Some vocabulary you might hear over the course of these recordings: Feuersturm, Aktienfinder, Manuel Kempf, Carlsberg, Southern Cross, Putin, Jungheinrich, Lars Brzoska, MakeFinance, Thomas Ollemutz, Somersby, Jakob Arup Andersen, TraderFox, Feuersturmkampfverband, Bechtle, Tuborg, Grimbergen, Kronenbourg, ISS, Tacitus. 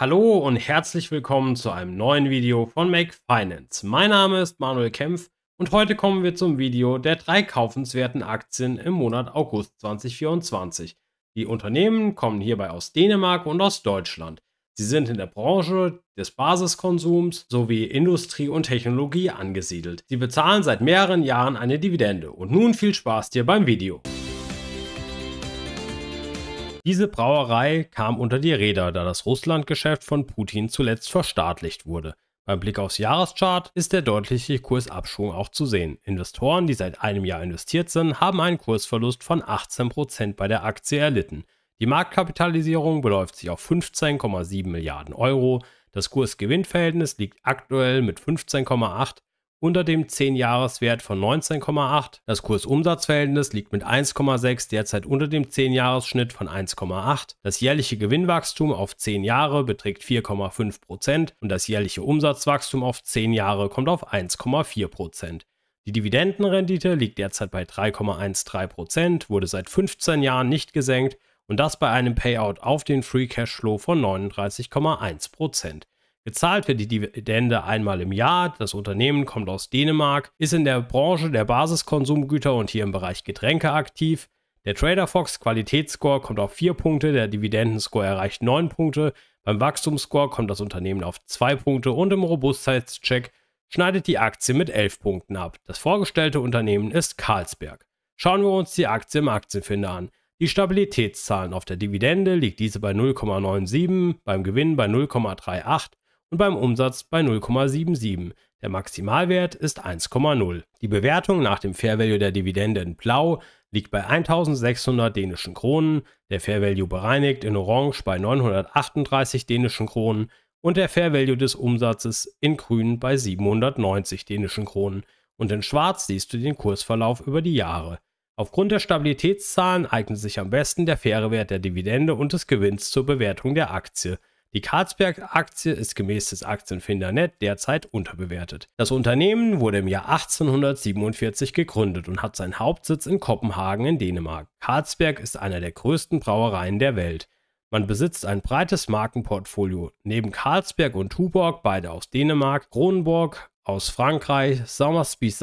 Hallo und herzlich willkommen zu einem neuen Video von MakeFinance. Mein Name ist Manuel Kempf und heute kommen wir zum Video der drei kaufenswerten Aktien im Monat August 2024. Die Unternehmen kommen hierbei aus Dänemark und aus Deutschland. Sie sind in der Branche des Basiskonsums sowie Industrie und Technologie angesiedelt. Sie bezahlen seit mehreren Jahren eine Dividende und nun viel Spaß dir beim Video. Diese Brauerei kam unter die Räder, da das Russlandgeschäft von Putin zuletzt verstaatlicht wurde. Beim Blick aufs Jahreschart ist der deutliche Kursabschwung auch zu sehen. Investoren, die seit einem Jahr investiert sind, haben einen Kursverlust von 18% bei der Aktie erlitten. Die Marktkapitalisierung beläuft sich auf 15,7 Milliarden Euro. Das Kursgewinnverhältnis liegt aktuell mit 15,8 unter dem 10-Jahres-Wert von 19,8. Das Kursumsatzverhältnis liegt mit 1,6 derzeit unter dem 10-Jahres-Schnitt von 1,8. Das jährliche Gewinnwachstum auf 10 Jahre beträgt 4,5% und das jährliche Umsatzwachstum auf 10 Jahre kommt auf 1,4%. Die Dividendenrendite liegt derzeit bei 3,13%, wurde seit 15 Jahren nicht gesenkt und das bei einem Payout auf den Free Cashflow von 39,1%. Gezahlt wird die Dividende einmal im Jahr. Das Unternehmen kommt aus Dänemark, ist in der Branche der Basiskonsumgüter und hier im Bereich Getränke aktiv. Der TraderFox Qualitätsscore kommt auf 4 Punkte, der Dividendenscore erreicht 9 Punkte. Beim Wachstumsscore kommt das Unternehmen auf 2 Punkte und im Robustheitscheck schneidet die Aktie mit 11 Punkten ab. Das vorgestellte Unternehmen ist Carlsberg. Schauen wir uns die Aktie im Aktienfinder an. Die Stabilitätszahlen: auf der Dividende liegt diese bei 0,97, beim Gewinn bei 0,38. Und beim Umsatz bei 0,77. Der Maximalwert ist 1,0. Die Bewertung nach dem Fair Value der Dividende in Blau liegt bei 1.600 dänischen Kronen, der Fair Value bereinigt in Orange bei 938 dänischen Kronen und der Fair Value des Umsatzes in Grün bei 790 dänischen Kronen. Und in Schwarz siehst du den Kursverlauf über die Jahre. Aufgrund der Stabilitätszahlen eignet sich am besten der faire Wert der Dividende und des Gewinns zur Bewertung der Aktie. Die Carlsberg-Aktie ist gemäß des Aktienfinder.net derzeit unterbewertet. Das Unternehmen wurde im Jahr 1847 gegründet und hat seinen Hauptsitz in Kopenhagen in Dänemark. Carlsberg ist einer der größten Brauereien der Welt. Man besitzt ein breites Markenportfolio. Neben Carlsberg und Tuborg, beide aus Dänemark, Kronenbourg aus Frankreich, Somersby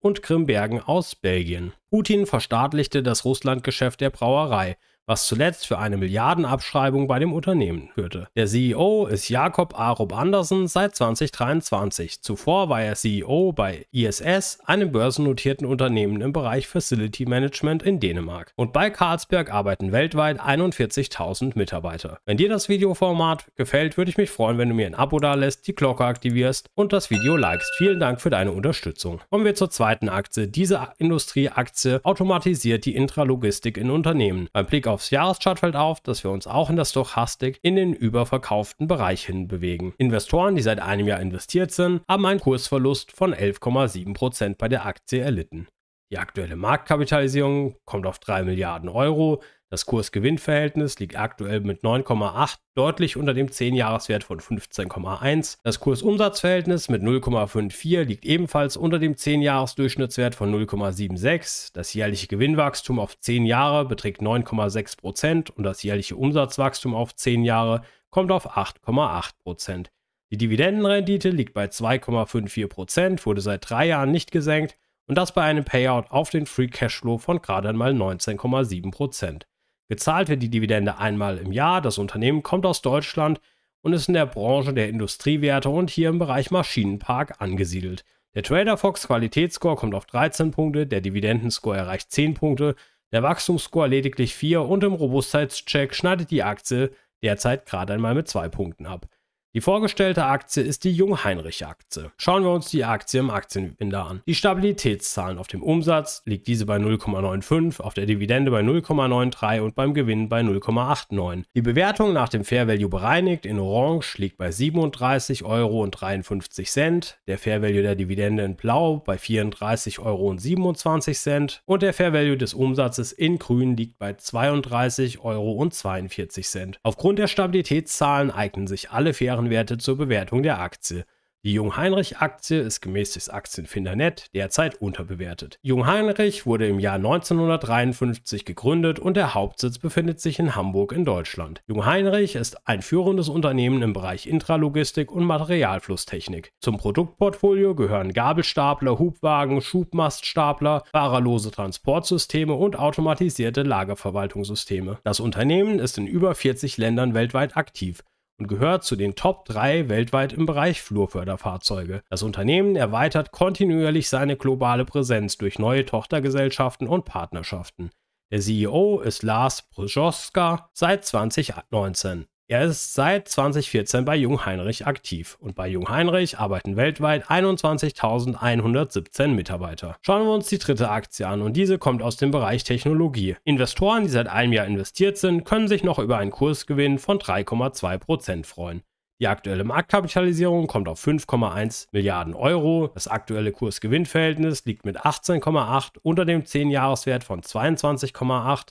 und Grimbergen aus Belgien. Putin verstaatlichte das Russlandgeschäft der Brauerei, was zuletzt für eine Milliardenabschreibung bei dem Unternehmen führte. Der CEO ist Jakob Arup Andersen seit 2023. Zuvor war er CEO bei ISS, einem börsennotierten Unternehmen im Bereich Facility Management in Dänemark. Und bei Carlsberg arbeiten weltweit 41.000 Mitarbeiter. Wenn dir das Videoformat gefällt, würde ich mich freuen, wenn du mir ein Abo dalässt, die Glocke aktivierst und das Video likest. Vielen Dank für deine Unterstützung. Kommen wir zur zweiten Aktie. Diese Industrieaktie automatisiert die Intralogistik in Unternehmen. Beim Blick aufs Jahreschart fällt auf, dass wir uns auch in der Stochastik in den überverkauften Bereich hin bewegen. Investoren, die seit einem Jahr investiert sind, haben einen Kursverlust von 11,7% bei der Aktie erlitten. Die aktuelle Marktkapitalisierung kommt auf 3 Milliarden Euro. Das Kursgewinnverhältnis liegt aktuell mit 9,8 deutlich unter dem 10-Jahres-Wert von 15,1. Das Kursumsatzverhältnis mit 0,54 liegt ebenfalls unter dem 10-Jahres-Durchschnittswert von 0,76. Das jährliche Gewinnwachstum auf 10 Jahre beträgt 9,6% und das jährliche Umsatzwachstum auf 10 Jahre kommt auf 8,8%. Die Dividendenrendite liegt bei 2,54%, wurde seit 3 Jahren nicht gesenkt und das bei einem Payout auf den Free Cashflow von gerade einmal 19,7%. Gezahlt wird die Dividende einmal im Jahr. Das Unternehmen kommt aus Deutschland und ist in der Branche der Industriewerte und hier im Bereich Maschinenpark angesiedelt. Der TraderFox Qualitätsscore kommt auf 13 Punkte, der Dividendenscore erreicht 10 Punkte, der Wachstumsscore lediglich 4 und im Robustheitscheck schneidet die Aktie derzeit gerade einmal mit 2 Punkten ab. Die vorgestellte Aktie ist die Jungheinrich-Aktie. Schauen wir uns die Aktie im Aktienfinder an. Die Stabilitätszahlen: auf dem Umsatz liegt diese bei 0,95, auf der Dividende bei 0,93 und beim Gewinn bei 0,89. Die Bewertung nach dem Fair Value bereinigt in Orange liegt bei 37,53 €, der Fair Value der Dividende in Blau bei 34,27 € und der Fair Value des Umsatzes in Grün liegt bei 32,42 €. Aufgrund der Stabilitätszahlen eignen sich alle fairen Werte zur Bewertung der Aktie. Die Jungheinrich-Aktie ist gemäß des Aktienfinder.net derzeit unterbewertet. Jungheinrich wurde im Jahr 1953 gegründet und der Hauptsitz befindet sich in Hamburg in Deutschland. Jungheinrich ist ein führendes Unternehmen im Bereich Intralogistik und Materialflusstechnik. Zum Produktportfolio gehören Gabelstapler, Hubwagen, Schubmaststapler, fahrerlose Transportsysteme und automatisierte Lagerverwaltungssysteme. Das Unternehmen ist in über 40 Ländern weltweit aktiv und gehört zu den Top 3 weltweit im Bereich Flurförderfahrzeuge. Das Unternehmen erweitert kontinuierlich seine globale Präsenz durch neue Tochtergesellschaften und Partnerschaften. Der CEO ist Lars Brzoska seit 2019. Er ist seit 2014 bei Jungheinrich aktiv und bei Jungheinrich arbeiten weltweit 21.117 Mitarbeiter. Schauen wir uns die dritte Aktie an und diese kommt aus dem Bereich Technologie. Investoren, die seit einem Jahr investiert sind, können sich noch über einen Kursgewinn von 3,2% freuen. Die aktuelle Marktkapitalisierung kommt auf 5,1 Milliarden Euro. Das aktuelle Kursgewinnverhältnis liegt mit 18,8 unter dem 10-Jahreswert von 22,8.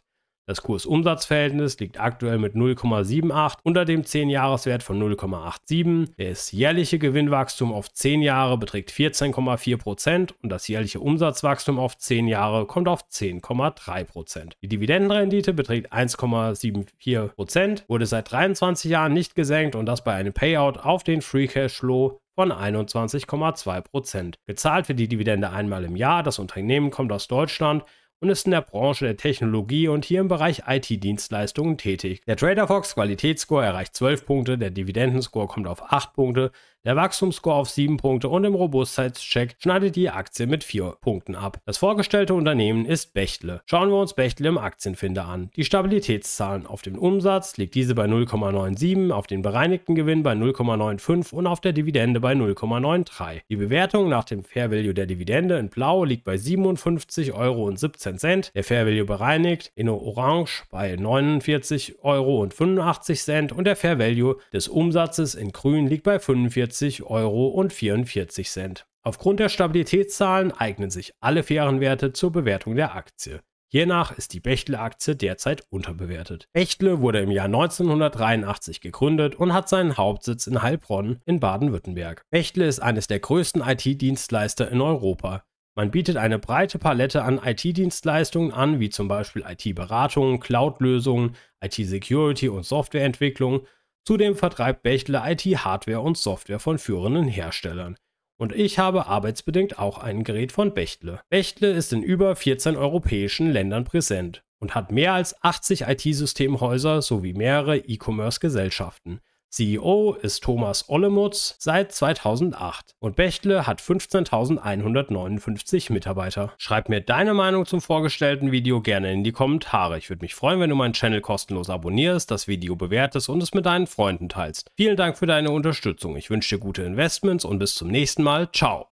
Das Kursumsatzverhältnis liegt aktuell mit 0,78 unter dem 10-Jahreswert von 0,87. Das jährliche Gewinnwachstum auf 10 Jahre beträgt 14,4% und das jährliche Umsatzwachstum auf 10 Jahre kommt auf 10,3%. Die Dividendenrendite beträgt 1,74%, wurde seit 23 Jahren nicht gesenkt und das bei einem Payout auf den Free Cash Flow von 21,2%. Gezahlt wird die Dividende einmal im Jahr. Das Unternehmen kommt aus Deutschland und ist in der Branche der Technologie und hier im Bereich IT-Dienstleistungen tätig. Der TraderFox Qualitätsscore erreicht 12 Punkte, der Dividendenscore kommt auf 8 Punkte, der Wachstumsscore auf 7 Punkte und im Robustheitscheck schneidet die Aktie mit 4 Punkten ab. Das vorgestellte Unternehmen ist Bechtle. Schauen wir uns Bechtle im Aktienfinder an. Die Stabilitätszahlen: auf dem Umsatz liegt diese bei 0,97, auf den bereinigten Gewinn bei 0,95 und auf der Dividende bei 0,93. Die Bewertung nach dem Fair Value der Dividende in Blau liegt bei 57,17 €. Der Fair Value bereinigt in Orange bei 49,85 € und der Fair Value des Umsatzes in Grün liegt bei 45,44 €. Aufgrund der Stabilitätszahlen eignen sich alle fairen Werte zur Bewertung der Aktie. Hiernach ist die Bechtle-Aktie derzeit unterbewertet. Bechtle wurde im Jahr 1983 gegründet und hat seinen Hauptsitz in Heilbronn in Baden-Württemberg. Bechtle ist eines der größten IT-Dienstleister in Europa. Man bietet eine breite Palette an IT-Dienstleistungen an, wie zum Beispiel IT-Beratung, Cloud-Lösungen, IT-Security und Softwareentwicklung. Zudem vertreibt Bechtle IT-Hardware und Software von führenden Herstellern. Und ich habe arbeitsbedingt auch ein Gerät von Bechtle. Bechtle ist in über 14 europäischen Ländern präsent und hat mehr als 80 IT-Systemhäuser sowie mehrere E-Commerce-Gesellschaften. CEO ist Thomas Ollemutz seit 2008 und Bechtle hat 15.159 Mitarbeiter. Schreib mir deine Meinung zum vorgestellten Video gerne in die Kommentare. Ich würde mich freuen, wenn du meinen Channel kostenlos abonnierst, das Video bewertest und es mit deinen Freunden teilst. Vielen Dank für deine Unterstützung. Ich wünsche dir gute Investments und bis zum nächsten Mal. Ciao.